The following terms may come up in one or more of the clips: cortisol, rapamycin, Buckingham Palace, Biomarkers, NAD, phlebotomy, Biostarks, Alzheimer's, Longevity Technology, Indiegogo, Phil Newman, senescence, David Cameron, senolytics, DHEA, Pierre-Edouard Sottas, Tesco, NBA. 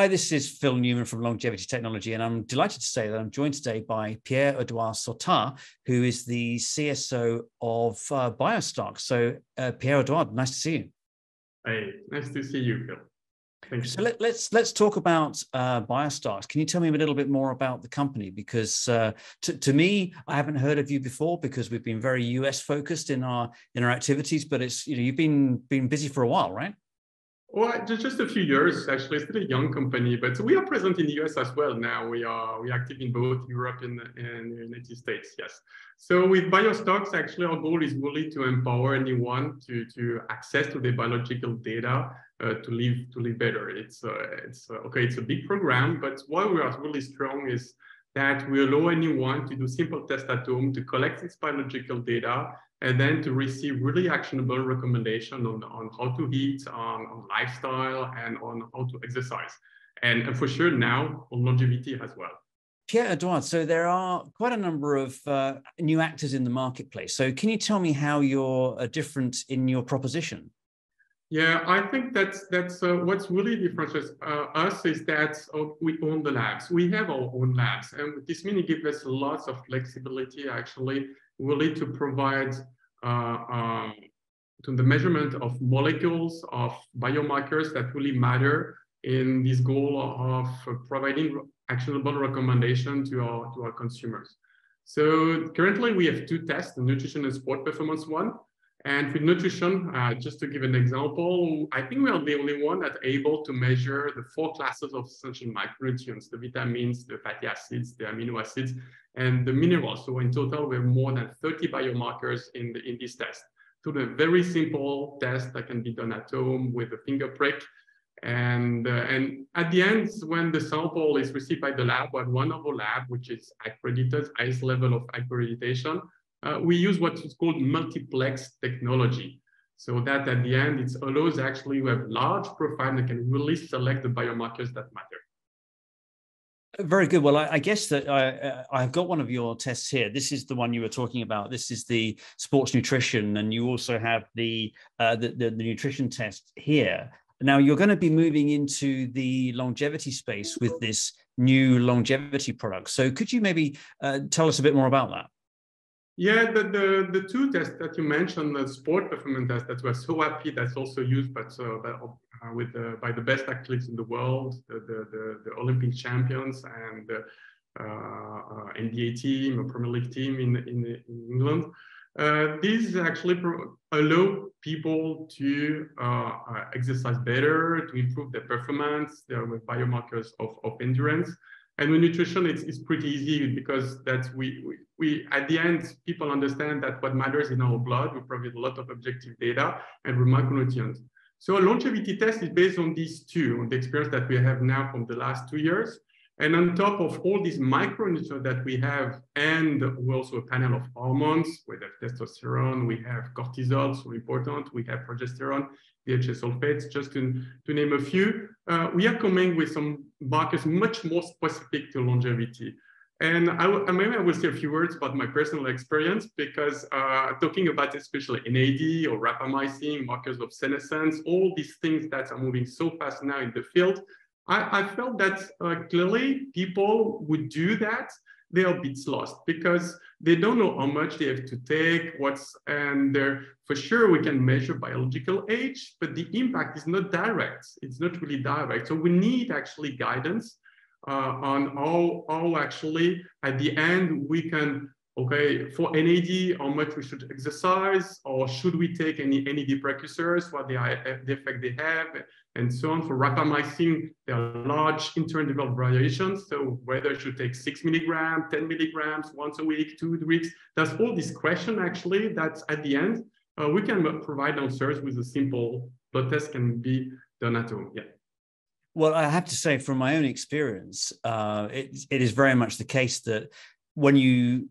Hi, this is Phil Newman from Longevity Technology, and I'm delighted to say that I'm joined today by Pierre-Edouard Sottas, who is the CSO of Biostarks. So, Pierre-Edouard, nice to see you. Hey, nice to see you, Phil. Thanks. So let's talk about Biostarks. Can you tell me a little bit more about the company? Because to me, I haven't heard of you before because we've been very US focused in our activities. But it's, you know, you've been busy for a while, right? Well, just a few years actually. It's still a young company, but we are present in the US as well now. We're active in both Europe and the United States. Yes. So with Biostarks, actually, our goal is really to empower anyone to access to the biological data. To live better. It's a big program, but what we are really strong is that we allow anyone to do simple tests at home, to collect this biological data, and then to receive really actionable recommendations on how to eat, on lifestyle, and on how to exercise. And for sure now, on longevity as well. Pierre-Edouard, so there are quite a number of new actors in the marketplace. So can you tell me how you're different in your proposition? Yeah, I think that's what's really differentiates us is that we own the labs. We have our own labs, and this means it gives us lots of flexibility, actually, really to provide to the measurement of molecules, of biomarkers that really matter in this goal of providing actionable recommendation to our consumers. So currently we have two tests, the nutrition and sport performance one. And with nutrition, just to give an example, I think we are the only one that's able to measure the four classes of essential micronutrients, the vitamins, the fatty acids, the amino acids, and the minerals. So in total, we have more than 30 biomarkers in this test. So a very simple test that can be done at home with a finger prick. And at the end, when the sample is received by the lab, by one of our lab, which is accredited, highest level of accreditation, we use what is called multiplex technology. So that at the end, it allows actually you have large profile that can really select the biomarkers that matter. Very good. Well, I guess that I've got one of your tests here. This is the one you were talking about. This is the sports nutrition, and you also have the nutrition test here. Now, you're going to be moving into the longevity space with this new longevity product. So could you maybe tell us a bit more about that? Yeah, the two tests that you mentioned, the sport performance test that we're so happy that's also used by the best athletes in the world, the Olympic champions and the NBA team, a Premier League team in England. These actually allow people to exercise better, to improve their performance. There are biomarkers of endurance. And with nutrition, it's pretty easy because that's we at the end, people understand that what matters in our blood, we provide a lot of objective data and micronutrients. So a longevity test is based on these two, on the experience that we have now from the last 2 years. And on top of all these micronutrients that we have, and we also a panel of hormones, we have testosterone, we have cortisol, so important, we have progesterone, DHEA sulfates, just to name a few. We are coming with some markers much more specific to longevity. And maybe I will say a few words about my personal experience because talking about especially NAD or rapamycin, markers of senescence, all these things that are moving so fast now in the field, I felt that clearly people would do that. They are a bit lost because they don't know how much they have to take, and for sure we can measure biological age, but the impact is not direct. It's not really direct. So we need actually guidance on how actually at the end we can, okay, for NAD, how much we should exercise, or should we take any NAD precursors, what the effect they have, and so on. For rapamycin, there are large interindividual variations. So whether you should take 6 milligrams, 10 milligrams, once a week, 2 weeks, that's all this question actually that's at the end. We can provide answers with a simple blood test can be done at home, yeah. Well, I have to say from my own experience, it is very much the case that when you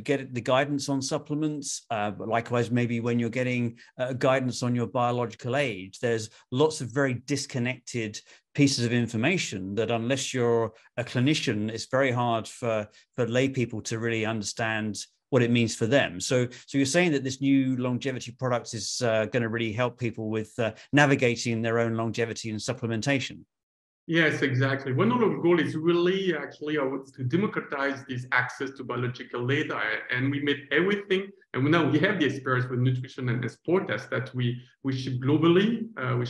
get the guidance on supplements, but likewise, maybe when you're getting guidance on your biological age, there's lots of very disconnected pieces of information that unless you're a clinician, it's very hard for lay people to really understand what it means for them. So you're saying that this new longevity product is going to really help people with navigating their own longevity and supplementation. Yes, exactly. One of our goal is really actually to democratize this access to biological data. And we made everything. And now we have the experience with nutrition and sport tests that we ship globally. And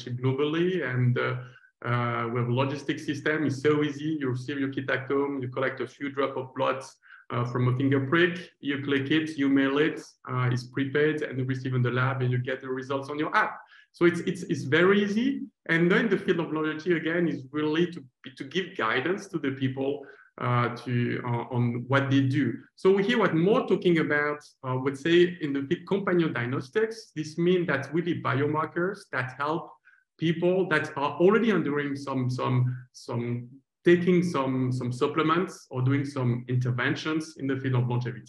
we have a logistics system. It's so easy. You receive your kit at home. You collect a few drops of blood from a finger prick. You click it. You mail it. It's prepaid and you receive in the lab and you get the results on your app. So it's very easy. And then the field of longevity again is really to give guidance to the people on what they do. So we hear what more talking about, I would say, in the big companion diagnostics. This means that's really biomarkers that help people that are already undergoing taking some supplements or doing some interventions in the field of longevity.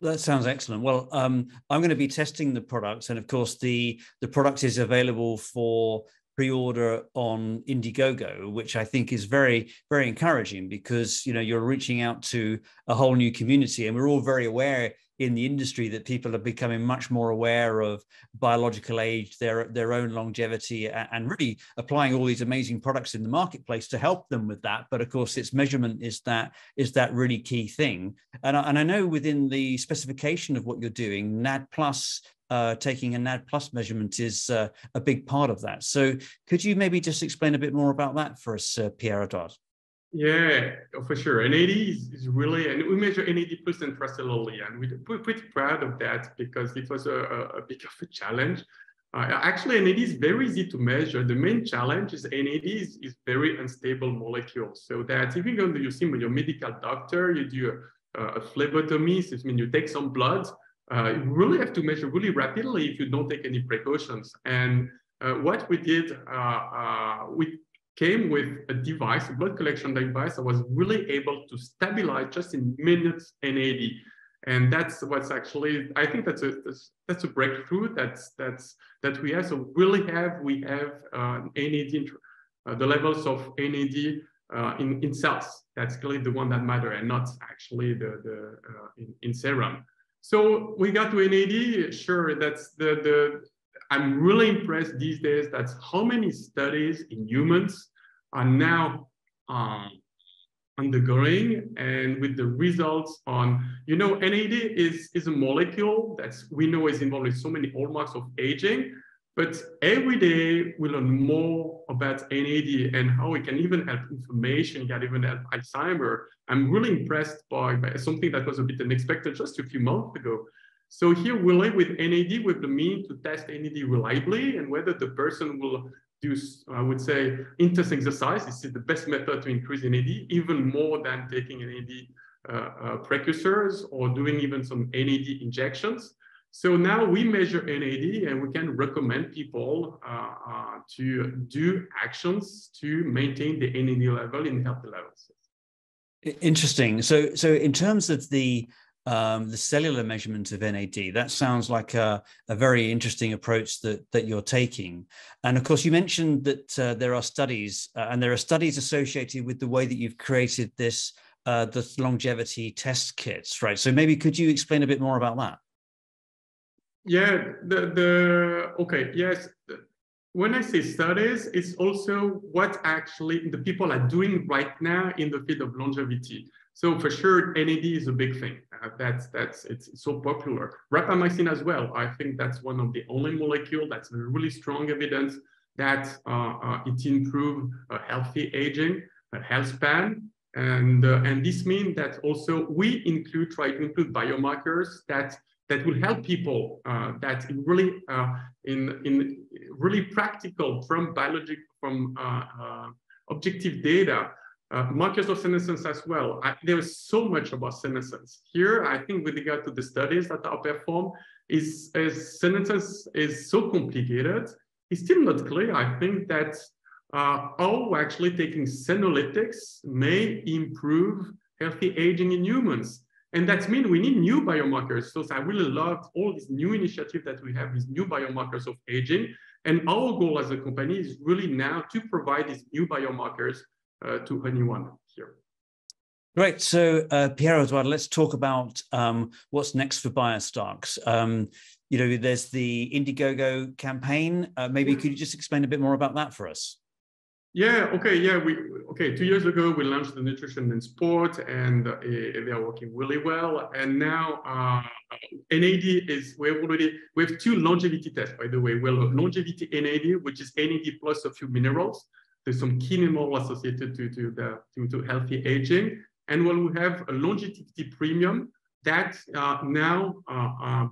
That sounds excellent. Well, I'm going to be testing the products, and of course, the product is available for pre-order on Indiegogo, which I think is very, very encouraging because, you know, you're reaching out to a whole new community, and we're all very aware in the industry that people are becoming much more aware of biological age, their own longevity, and really applying all these amazing products in the marketplace to help them with that. But of course, its measurement is that really key thing. And I know within the specification of what you're doing, NAD plus, taking a NAD plus measurement is a big part of that. So could you maybe just explain a bit more about that for us, Pierre-Edouard? Yeah, for sure. NAD is really, and we measure NAD plus intracellularly, and we're pretty proud of that because it was a bit of a challenge. Actually, NAD is very easy to measure. The main challenge is NAD is very unstable molecule. So that even though you see your medical doctor, you do a phlebotomy, so it means you take some blood, you really have to measure really rapidly if you don't take any precautions. And what we did, we came with a device, a blood collection device that was really able to stabilize just in minutes NAD. And that's what's actually, I think that's a breakthrough that we have. So really we have NAD, the levels of NAD in cells. That's clearly the one that matter and not actually in serum. So we got to NAD, sure, that's I'm really impressed these days that how many studies in humans are now undergoing, and with the results on, you know, NAD is a molecule that we know is involved in so many hallmarks of aging, but every day we learn more about NAD and how it can even help inflammation, it can even help Alzheimer's. I'm really impressed by something that was a bit unexpected just a few months ago. So here we live with NAD, with the mean to test NAD reliably and whether the person will do, I would say, intense exercise. This is the best method to increase NAD, even more than taking NAD precursors or doing even some NAD injections. So now we measure NAD and we can recommend people to do actions to maintain the NAD level in healthy levels. Interesting. So in terms of the cellular measurement of NAD, that sounds like a very interesting approach that you're taking. And of course, you mentioned that there are studies associated with the way that you've created this the longevity test kits, right? So maybe could you explain a bit more about that? Yeah. Yes. When I say studies, it's also what actually the people are doing right now in the field of longevity. So for sure, NAD is a big thing. It's so popular. Rapamycin as well. I think that's one of the only molecule that's really strong evidence that it improves healthy aging, health span. And this means that also we try to include biomarkers that will help people that really in really practical from objective data, markers of senescence as well. There is so much about senescence here. I think with regard to the studies that are performed, senescence is so complicated. It's still not clear. I think that how actually taking senolytics may improve healthy aging in humans. And that means we need new biomarkers. So I really love all these new initiatives that we have, these new biomarkers of aging. And our goal as a company is really now to provide these new biomarkers to anyone here. Great. So, Pierre-Edouard, let's talk about what's next for Biostarks. You know, there's the Indiegogo campaign. Maybe could you just explain a bit more about that for us? Yeah. Okay. Yeah. Okay. 2 years ago, we launched the nutrition in sport, and they are working really well. And now, NAD is we have two longevity tests, by the way. We have longevity NAD, which is NAD plus a few minerals. There's some key minerals associated to healthy aging, and when we have a longevity premium that now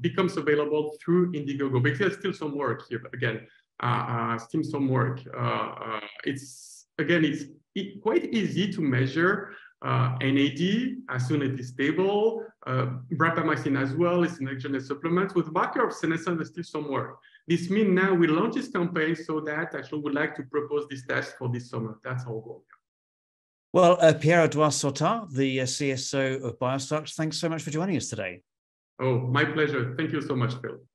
becomes available through Indiegogo. But there's still some work here again. Still some work. It's quite easy to measure NAD as soon as it's stable. Rapamycin as well is an exogenous supplement. With marker of senescence, there's still some work. This means now we launch this campaign so that actually we'd like to propose this test for this summer. That's our goal. Well, Pierre-Edouard Sottas, the CSO of Biostarks, thanks so much for joining us today. Oh, my pleasure. Thank you so much, Phil.